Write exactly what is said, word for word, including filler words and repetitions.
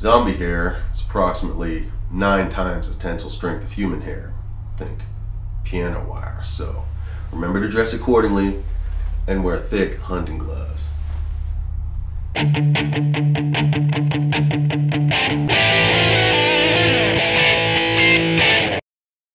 Zombie hair is approximately nine times the tensile strength of human hair. Think piano wire. So remember to dress accordingly and wear thick hunting gloves.